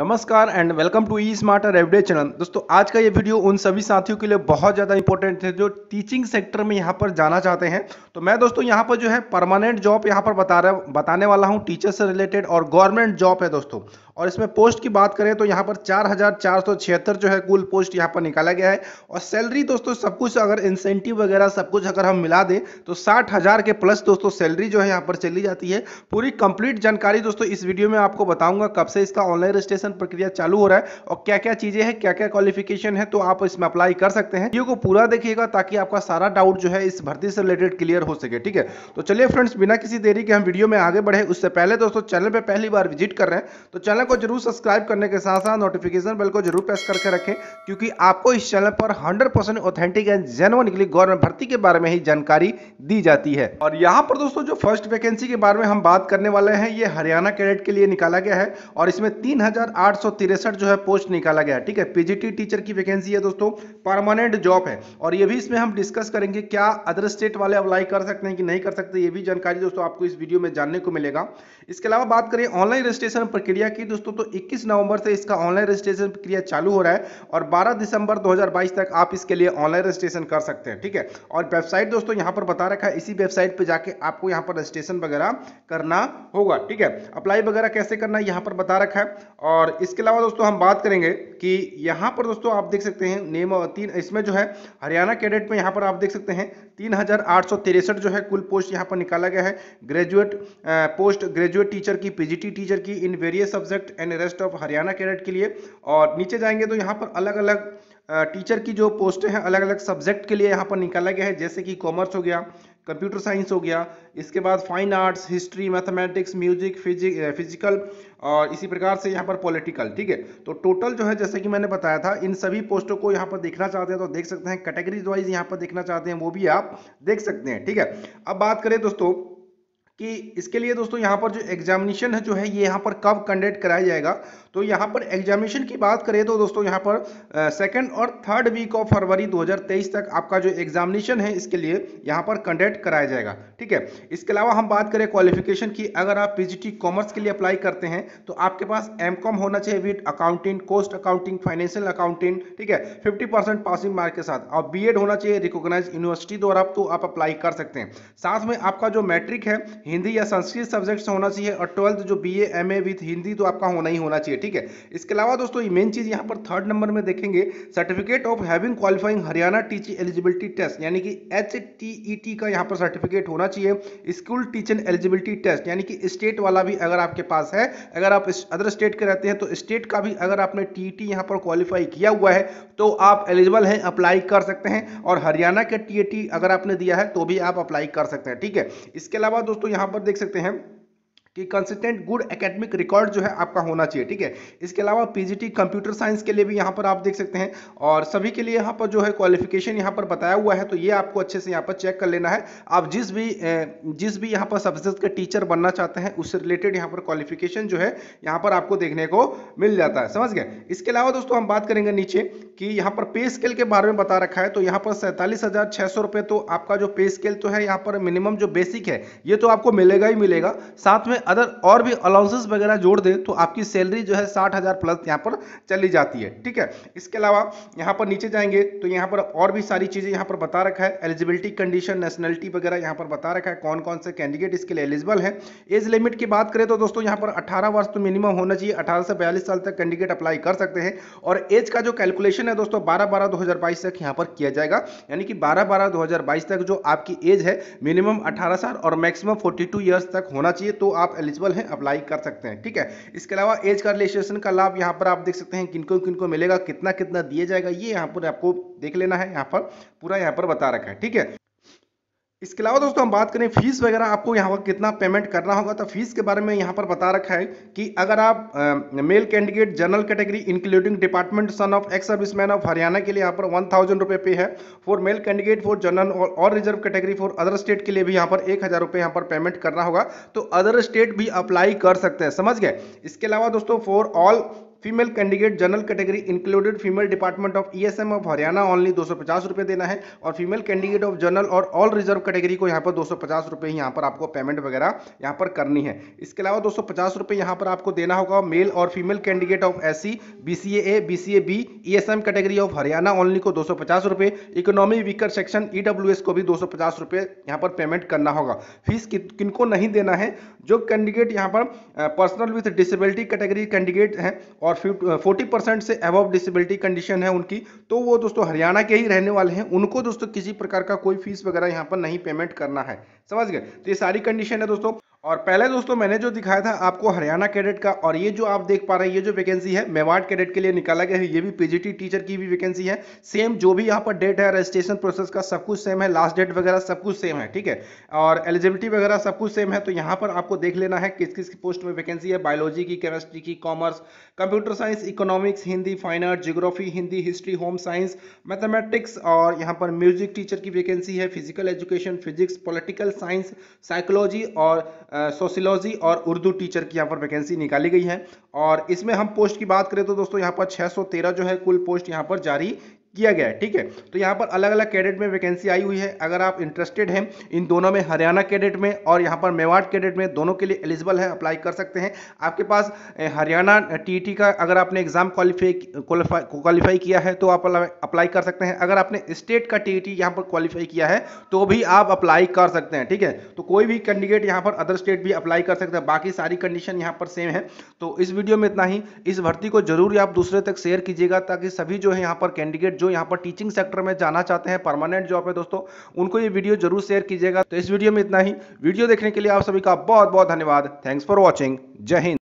नमस्कार and welcome to E smarter everyday channel. दोस्तों आज का ये वीडियो उन सभी साथियों के लिए बहुत ज़्यादा इंपॉर्टेंट है जो टीचिंग सेक्टर में यहाँ पर जाना चाहते हैं। तो मैं दोस्तों यहाँ पर जो है परमानेंट जॉब यहाँ पर बताने वाला हूँ टीचर से रिलेटेड, और गवर्नमेंट जॉब है दोस्तों। और इसमें पोस्ट की बात करें तो यहाँ पर 4,476 जो है कुल पोस्ट यहाँ पर निकाला गया है। और सैलरी दोस्तों सब कुछ अगर इंसेंटिव वगैरह सब कुछ अगर हम मिला दें तो 60,000 के प्लस दोस्तों सैलरी जो है यहाँ पर चली जाती है। पूरी कंप्लीट जानकारी दोस्तों इस वीडियो में आपको बताऊंगा कब से इसका ऑनलाइन रजिस्ट्रेशन प्रक्रिया चालू हो रहा है और क्या क्या चीजें हैं, क्या क्या क्वालिफिकेशन है, तो आप इसमें अप्लाई कर सकते हैं। वीडियो को पूरा देखिएगा ताकि आपका सारा डाउट जो है इस भर्ती से रिलेटेड क्लियर हो सके, ठीक है। तो चलिए फ्रेंड्स, बिना किसी देरी के हम वीडियो में आगे बढ़े उससे पहले दोस्तों चैनल पर पहली बार विजिट कर रहे हैं तो चैनल को जरूर सब्सक्राइब करने के साथ साथ नोटिफिकेशन बेल को जरूर प्रेस करके रखें, क्योंकि आपको इस चैनल पर 100% ऑथेंटिक एंड जेन्युइन गवर्नमेंट भर्ती के बारे में ही जानकारी दी जाती है। और यहाँ पर दोस्तों जो फर्स्ट वैकेंसी के बारे में हम बात करने वाले हैं ये हरियाणा कैडेट के लिए निकाला गया है और इसमें 3,863 जो है पोस्ट निकाला गया है, ठीक है। पीजीटी टीचर की वैकेंसी है दोस्तों, परमानेंट जॉब है। और ये भी इसमें हम डिस्कस करेंगे क्या अदर स्टेट वाले अप्लाई कर सकते हैं कि नहीं कर सकते, ये भी जानकारी दोस्तों आपको इस वीडियो में जानने को मिलेगा। इसके अलावा बात करें ऑनलाइन रजिस्ट्रेशन प्रक्रिया की दोस्तों, तो 21 नवंबर से इसका ऑनलाइन रजिस्ट्रेशन प्रक्रिया चालू हो रहा है और 12 दिसंबर 2022 तक आप इसके लिए ऑनलाइन रजिस्ट्रेशन कर सकते हैं, ठीक है। और वेबसाइट दोस्तों यहां पर बता रखा है, इसी वेबसाइट पे जाके आपको यहां पर रजिस्ट्रेशन वगैरह करना होगा, ठीक है। अप्लाई वगैरह कैसे करना है यहां पर बता रखा है। और इसके अलावा दोस्तों हम बात करेंगे कि यहाँ पर दोस्तों आप देख सकते हैं नेम तीन इसमें जो है हरियाणा कैडेट में यहाँ पर आप देख सकते हैं 3,863 जो है कुल पोस्ट यहाँ पर निकाला गया है। ग्रेजुएट पोस्ट ग्रेजुएट टीचर की, पीजीटी टीचर की in various subject and rest of Haryana cadet के लिए। और नीचे जाएंगे तो यहाँ पर अलग अलग टीचर की जो पोस्टें हैं अलग अलग सब्जेक्ट के लिए यहाँ पर निकाला गया है, जैसे कि कॉमर्स हो गया, कंप्यूटर साइंस हो गया, इसके बाद fine arts, history, mathematics, music, physical और इसी प्रकार से यहाँ पर पॉलिटिकल, ठीक है। तो टोटल जो है जैसे कि मैंने बताया था इन सभी पोस्टों को यहाँ पर देखना चाहते हैं तो देख सकते हैं, कैटेगरीज वाइज यहाँ पर देखना चाहते हैं वो भी आप देख सकते हैं, ठीक है। अब बात करें दोस्तों कि इसके लिए दोस्तों यहाँ पर जो एग्जामिनेशन है जो है ये यहाँ पर कब कंडक्ट कराया जाएगा, तो यहाँ पर एग्जामिनेशन की बात करें तो दोस्तों यहाँ पर सेकंड और थर्ड वीक ऑफ फरवरी 2023 तक आपका जो एग्जामिनेशन है इसके लिए यहाँ पर कंडक्ट कराया जाएगा, ठीक है। इसके अलावा हम बात करें क्वालिफिकेशन की, अगर आप पीजीटी कॉमर्स के लिए अप्लाई करते हैं तो आपके पास एमकॉम होना चाहिए with accounting, cost accounting, financial accounting, ठीक है, 50% पासिंग मार्क के साथ। और बीएड होना चाहिए रिकॉग्नाइज यूनिवर्सिटी द्वारा, तो आप अप्लाई कर सकते हैं। साथ में आपका जो मैट्रिक है हिंदी या संस्कृत सब्जेक्ट से होना चाहिए, और 12th जो BA MA विद हिंदी तो आपका होना ही होना चाहिए, ठीक है। इसके अलावा दोस्तों मेन चीज यहाँ पर थर्ड नंबर में देखेंगे certificate of having qualifying Haryana teaching eligibility test, यानी कि HTET का यहाँ पर सर्टिफिकेट होना चाहिए। स्कूल टीचिंग एलिजिबिलिटी टेस्ट यानी कि स्टेट वाला भी अगर आपके पास है, अगर आप अदर स्टेट के रहते हैं तो स्टेट का भी अगर आपने TET यहाँ पर क्वालिफाई किया हुआ है तो आप एलिजिबल हैं, अप्लाई कर सकते हैं। और हरियाणा के TAT अगर आपने दिया है तो भी आप अप्लाई कर सकते हैं, ठीक है। इसके अलावा दोस्तों यहाँ पर देख सकते हैं कि कंसिस्टेंट गुड एकेडमिक रिकॉर्ड जो है आपका होना चाहिए, ठीक है। इसके अलावा पीजीटी कंप्यूटर साइंस के लिए भी यहाँ पर आप देख सकते हैं, और सभी के लिए यहाँ पर जो है क्वालिफिकेशन यहाँ पर बताया हुआ है, तो ये आपको अच्छे से यहाँ पर चेक कर लेना है। आप जिस भी यहाँ पर सब्जेक्ट के टीचर बनना चाहते हैं उससे रिलेटेड यहाँ पर क्वालिफिकेशन जो है यहाँ पर आपको देखने को मिल जाता है, समझ गए। इसके अलावा दोस्तों हम बात करेंगे नीचे कि यहाँ पर पे स्केल के बारे में बता रखा है, तो यहाँ पर 47,600 रुपये तो आपका जो पे स्केल तो है यहाँ पर मिनिमम जो बेसिक है ये तो आपको मिलेगा ही मिलेगा। साथ में अदर और भी अलाउंसेस वगैरह जोड़ दे तो आपकी सैलरी जो है 60,000 प्लस यहाँ पर चली जाती है, ठीक है। इसके अलावा यहाँ पर नीचे जाएंगे तो यहाँ पर और भी सारी चीज़ें यहाँ पर बता रखा है, एलिजिबिलिटी कंडीशन, नेशनलिटी वगैरह यहाँ पर बता रखा है कौन कौन से कैंडिडेट इसके लिए एलिजिबल है। एज लिमिट की बात करें तो दोस्तों यहाँ पर 18 वर्ष तो मिनिमम होना चाहिए, 18 से 42 साल तक कैंडिडेट अप्लाई कर सकते हैं। और एज का जो कैलकुलेशन है दोस्तों 12/12/2022 तक यहाँ पर किया जाएगा, यानी कि 12/12/2022 तक जो आपकी एज है मिनिमम 18 साल और मैक्सिमम 42 ईयर्स तक होना चाहिए, तो आप एलिजिबल हैं, अप्लाई कर सकते हैं, ठीक है। इसके अलावा एज का रजिस्ट्रेशन का लाभ यहाँ पर आप देख सकते हैं किनको किनको मिलेगा, कितना कितना दिया जाएगा ये यहाँ पर आपको देख लेना है, यहाँ पर पूरा यहाँ पर बता रखा है, ठीक है। इसके अलावा दोस्तों हम बात करें फीस वगैरह आपको यहाँ पर कितना पेमेंट करना होगा, तो फीस के बारे में यहाँ पर बता रखा है कि अगर आप male candidate general category including department son of ex serviceman of Haryana के लिए यहाँ पर 1,000 रुपये पे है। For male candidate for general और reserve category for other state के लिए भी यहाँ पर 1,000 रुपये यहाँ पर पेमेंट करना होगा, तो अदर स्टेट भी अप्लाई कर सकते हैं, समझ गए। इसके अलावा दोस्तों for all female candidate general category included female department of ESM of Haryana only 250 रुपये देना है, और फीमेल कैंडिडेट ऑफ जनरल और ऑल रिजर्व कैटेगरी को यहाँ पर 250 रुपये यहाँ पर आपको पेमेंट वगैरह यहाँ पर करनी है। इसके अलावा 250 रुपये यहाँ पर आपको देना होगा मेल और female candidate of SC BCA BCAB ESM category of Haryana only को 250 रुपये, इकोनॉमी वीकर सेक्शन ईडब्ल्यूएस को भी 250 रुपये यहाँ पर पेमेंट करना होगा। फीस किनको नहीं देना है, जो कैंडिडेट यहाँ पर personal with disability category candidate हैं और 40% से अबव डिसेबिलिटी कंडीशन है उनकी, तो वो दोस्तों हरियाणा के ही रहने वाले हैं, उनको दोस्तों किसी प्रकार का कोई फीस वगैरह यहाँ पर नहीं पेमेंट करना है। समझ गए? तो ये सारी कंडीशन है दोस्तों। और पहले दोस्तों मैंने जो दिखाया था आपको हरियाणा कैडेट का, और ये जो आप देख पा रहे हैं ये जो वैकेंसी है मेवाड़ कैडेट के लिए निकाला गया है, ये भी पीजीटी टीचर की भी वैकेंसी है। सेम जो भी यहाँ पर डेट है, रजिस्ट्रेशन प्रोसेस का सब कुछ सेम है, लास्ट डेट वगैरह सब कुछ सेम है, ठीक है, और एलिजिबिलिटी वगैरह सब कुछ सेम है। तो यहाँ पर आपको देख लेना है किस किस पोस्ट में वैकेंसी है, बायोलॉजी की, केमिस्ट्री की, commerce, computer science, economics, Hindi, fine art, geography, Hindi, history, home science, mathematics, और यहाँ पर म्यूजिक टीचर की वैकेंसी है, physical education, physics, political science, psychology और सोशियोलॉजी और उर्दू टीचर की यहाँ पर वैकेंसी निकाली गई है। और इसमें हम पोस्ट की बात करें तो दोस्तों यहाँ पर 613 जो है कुल पोस्ट यहाँ पर जारी किया गया है, ठीक है। तो यहाँ पर अलग अलग कैडेट में वैकेंसी आई हुई है। अगर आप इंटरेस्टेड हैं इन दोनों में, हरियाणा कैडेट में और यहाँ पर मेवाड़ कैडेट में, दोनों के लिए एलिजिबल है, अप्लाई कर सकते हैं। आपके पास हरियाणा टीईटी का अगर आपने एग्जाम क्वालिफाई किया है तो आप अप्लाई कर सकते हैं, अगर आपने स्टेट का टीईटी यहाँ पर क्वालिफाई किया है तो भी आप अप्लाई कर सकते हैं, ठीक है। तो कोई भी कैंडिडेट यहाँ पर अदर स्टेट भी अप्लाई कर सकता है, बाकी सारी कंडीशन यहाँ पर सेम है। तो इस वीडियो में इतना ही। इस भर्ती को जरूर आप दूसरे तक शेयर कीजिएगा ताकि सभी जो है यहाँ पर कैंडिडेट जो यहाँ पर टीचिंग सेक्टर में जाना चाहते हैं परमानेंट जॉब में दोस्तों, उनको ये वीडियो जरूर शेयर कीजिएगा। तो इस वीडियो में इतना ही। वीडियो देखने के लिए आप सभी का बहुत बहुत धन्यवाद। Thanks for watching. जय हिंद।